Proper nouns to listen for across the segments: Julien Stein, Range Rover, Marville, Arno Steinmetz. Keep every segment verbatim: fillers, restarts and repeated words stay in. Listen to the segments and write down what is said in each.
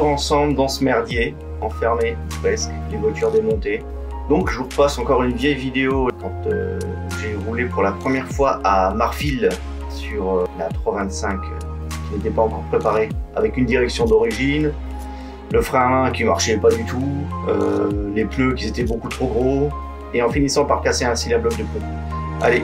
toujours ensemble dans ce merdier, enfermé presque, les voitures démontées. Donc je vous repasse encore une vieille vidéo quand euh, j'ai roulé pour la première fois à Marfil sur euh, la trois cent vingt-cinq euh, qui n'était pas encore préparée, avec une direction d'origine, le frein à main qui marchait pas du tout, euh, les pneus qui étaient beaucoup trop gros, et en finissant par casser un cylindre-bloc de pneus. Allez!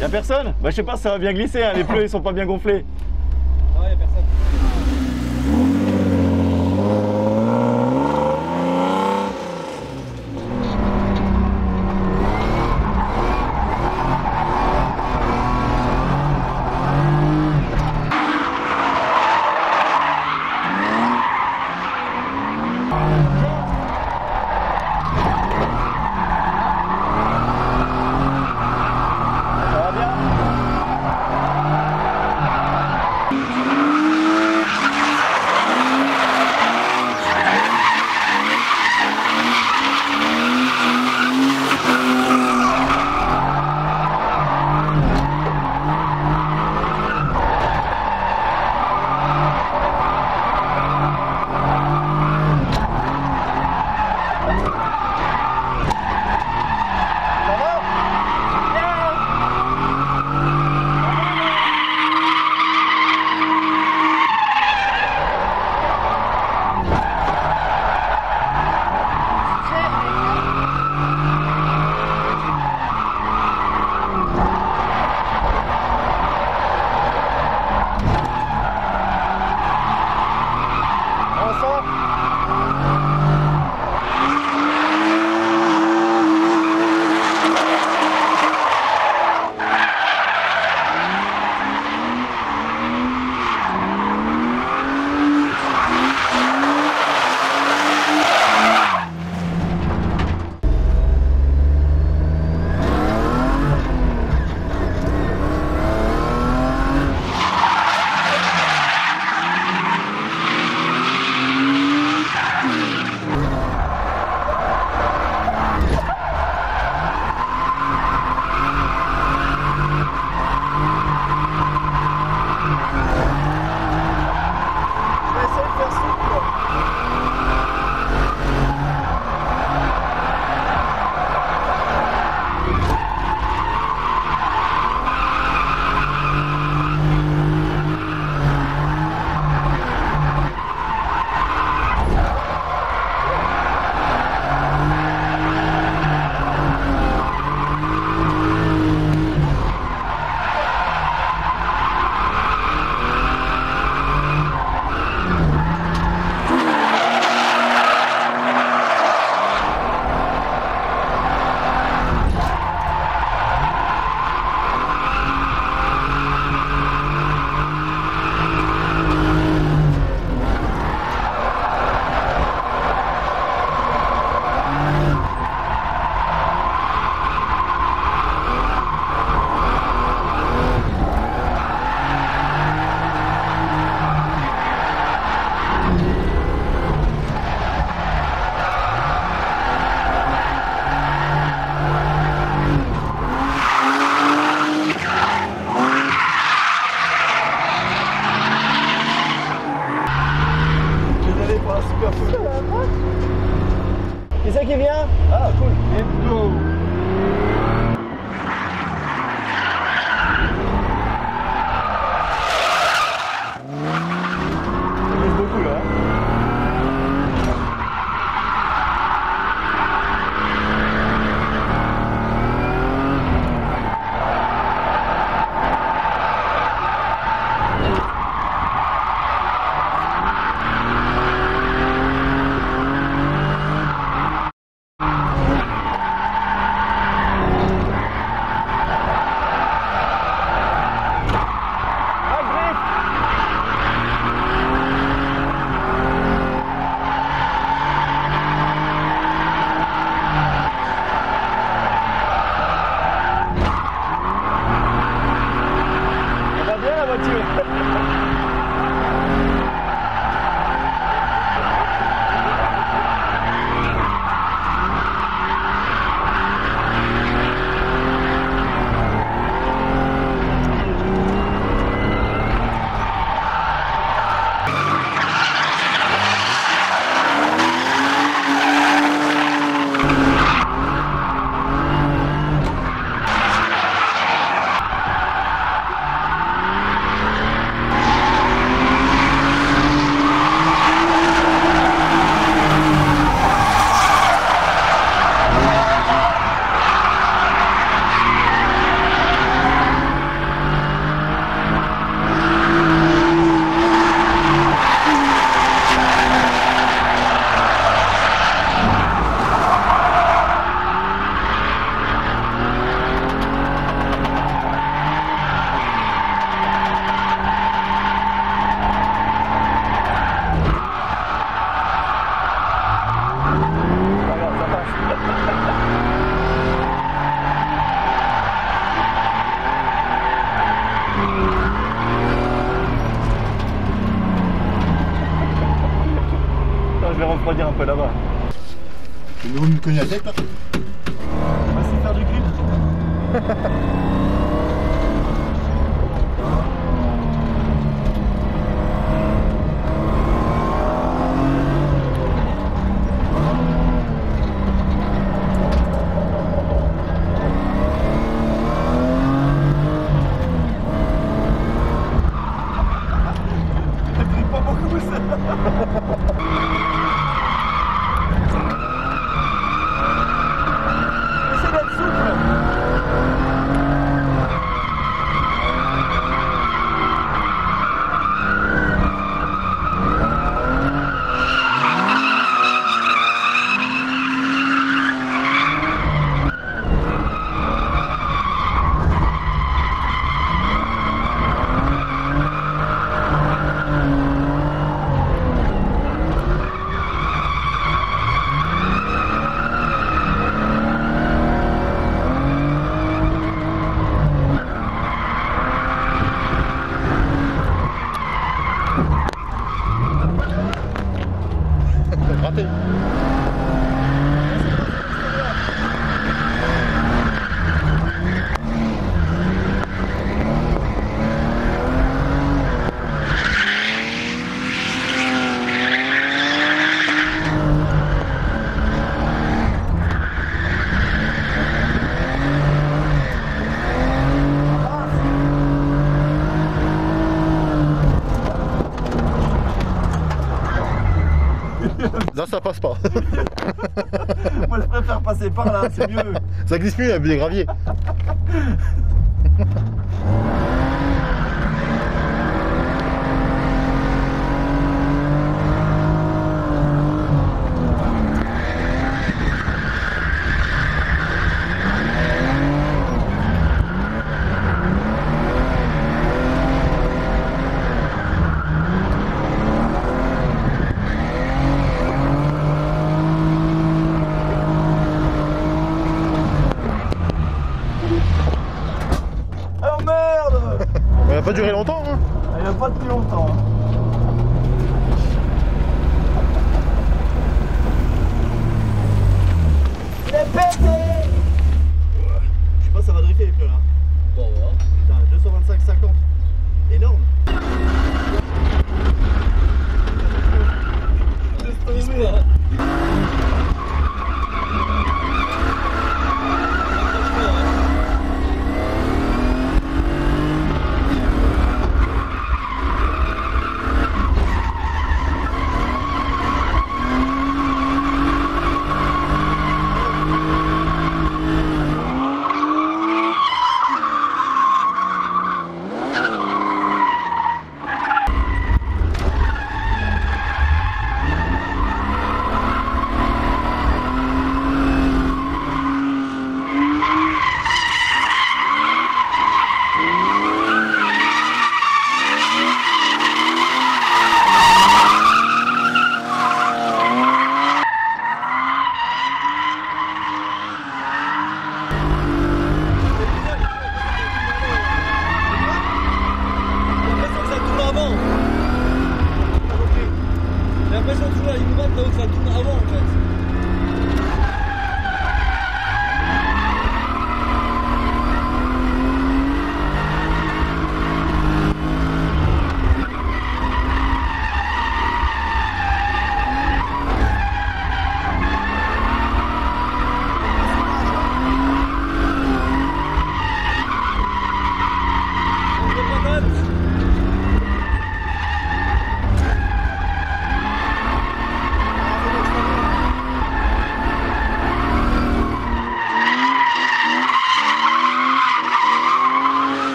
Y'a personne? Bah je sais pas, ça va bien glisser, hein. Les pneus ils sont pas bien gonflés. Non, y'a personne. refroidir un peu là-bas. Vous me cognez la tête là ? On va essayer de faire du grip. Là ça passe pas. Moi je préfère passer par là, c'est mieux. Ça glisse mieux avec les graviers. Ça va durer longtemps, hein. Elle n'a pas depuis longtemps. Hein. Il est pété. Je sais pas, ça va drifter les pneus là. Bon, voilà. Putain, deux cent vingt-cinq cinquante. Énorme.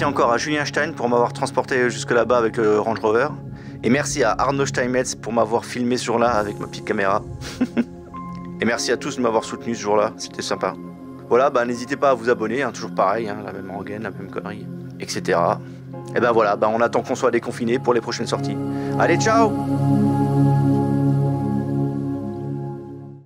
merci encore à Julien Stein pour m'avoir transporté jusque là-bas avec le Range Rover. Et merci à Arno Steinmetz pour m'avoir filmé ce jour-là avec ma petite caméra. Et merci à tous de m'avoir soutenu ce jour-là, c'était sympa. Voilà, bah, n'hésitez pas à vous abonner, hein, toujours pareil, hein, la même rengaine, la même connerie, et cetera. Et ben voilà, bah, on attend qu'on soit déconfiné pour les prochaines sorties. Allez, ciao!